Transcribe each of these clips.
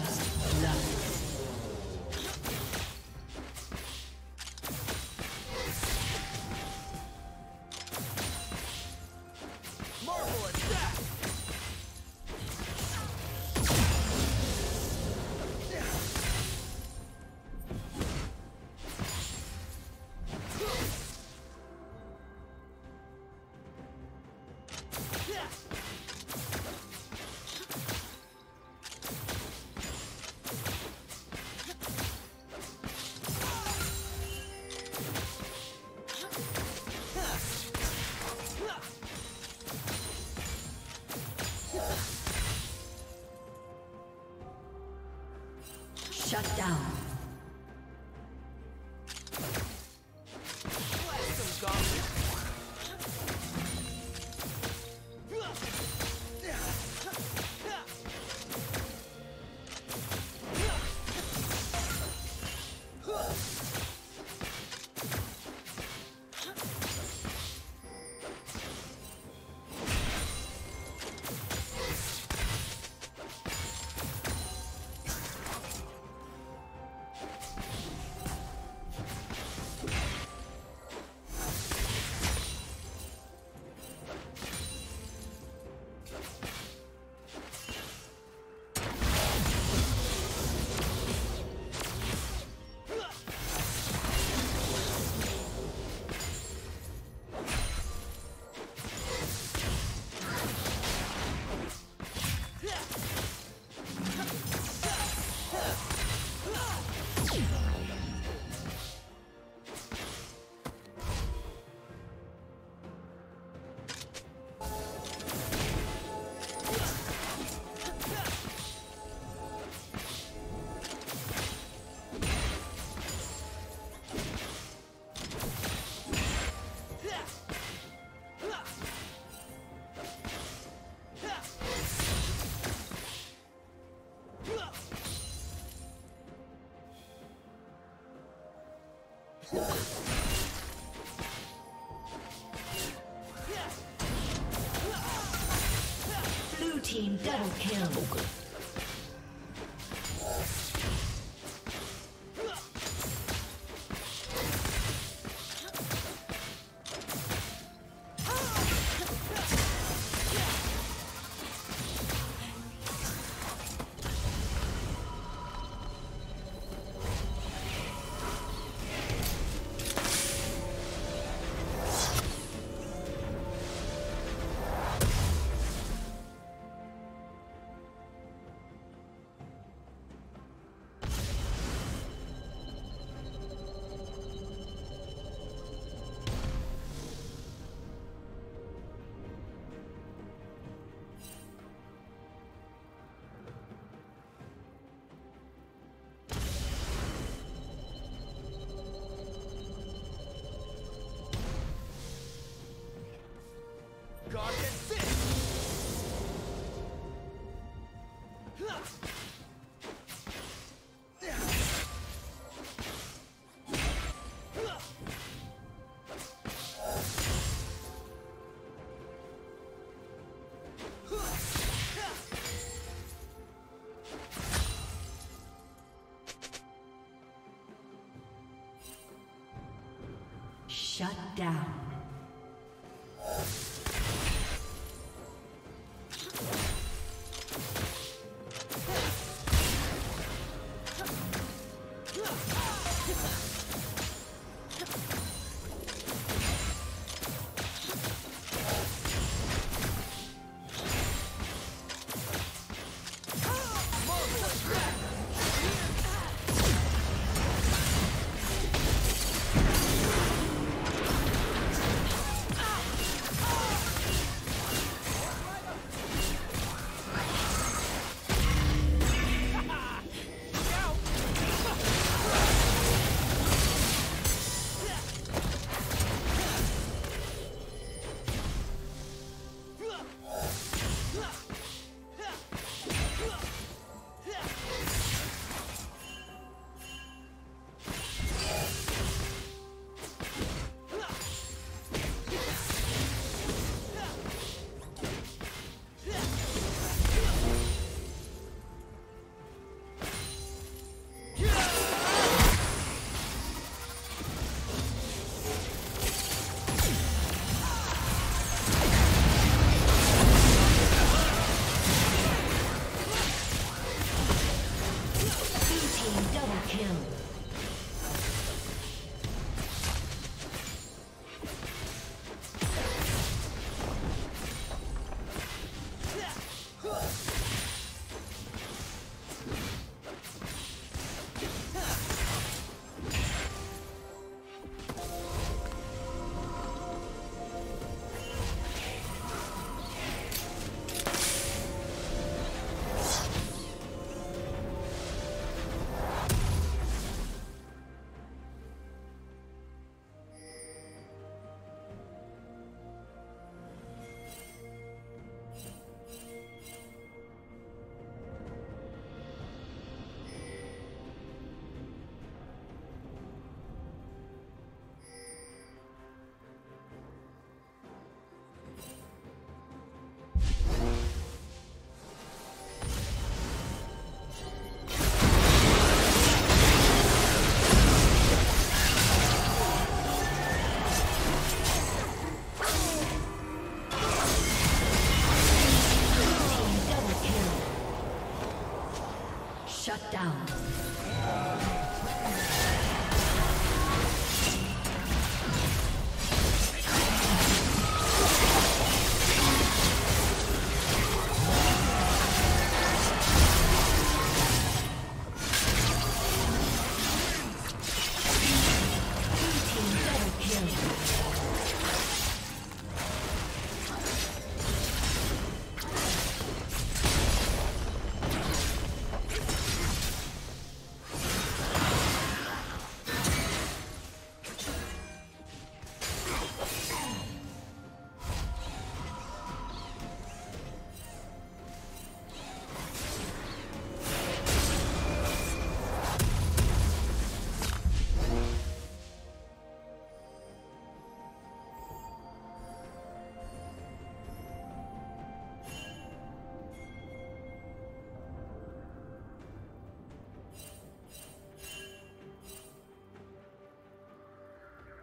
First love. Shut down. Blue team double kill. Okay. God can sit. Shut down. Shut down.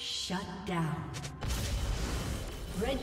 Shut down. Red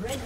Red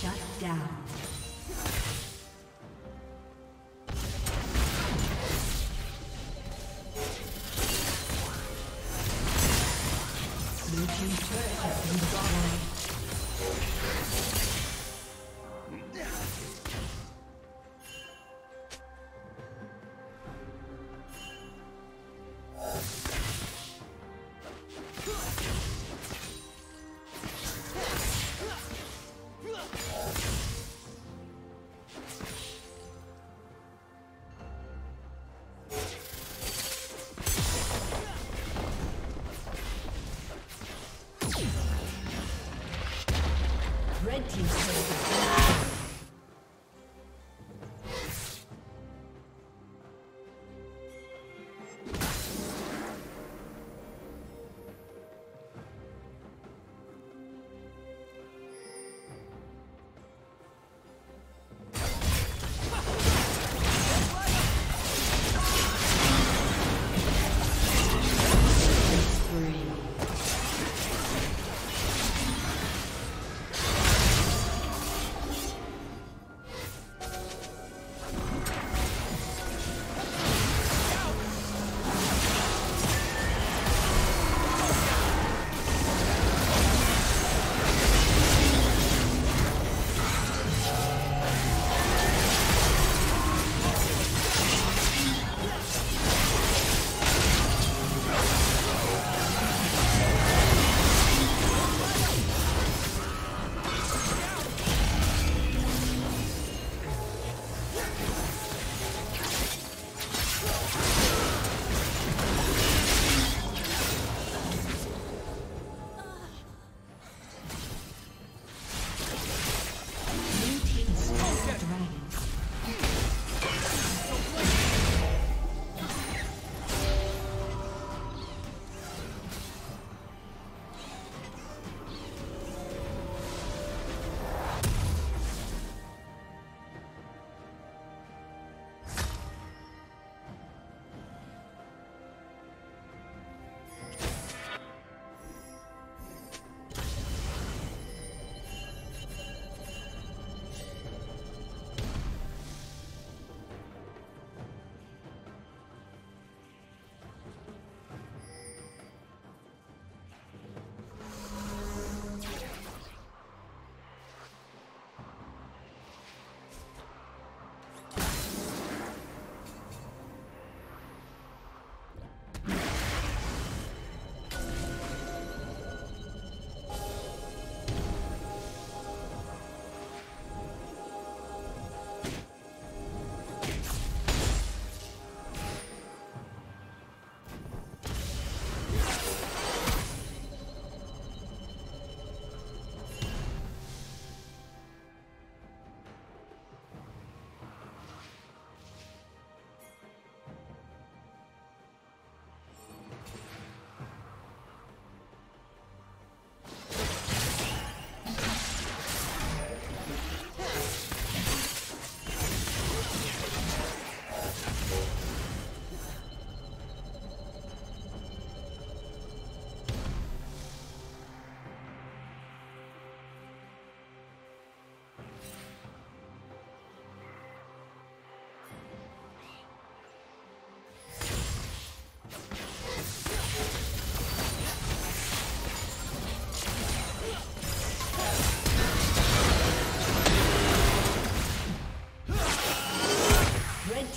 Shut down. Red team's turret.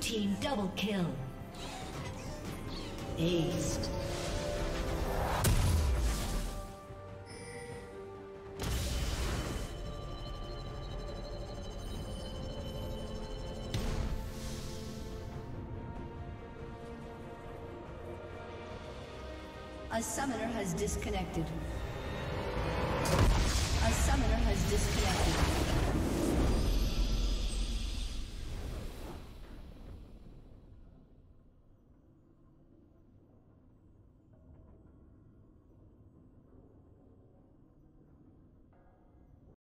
team double kill. Aced. A summoner has disconnected. A summoner has disconnected.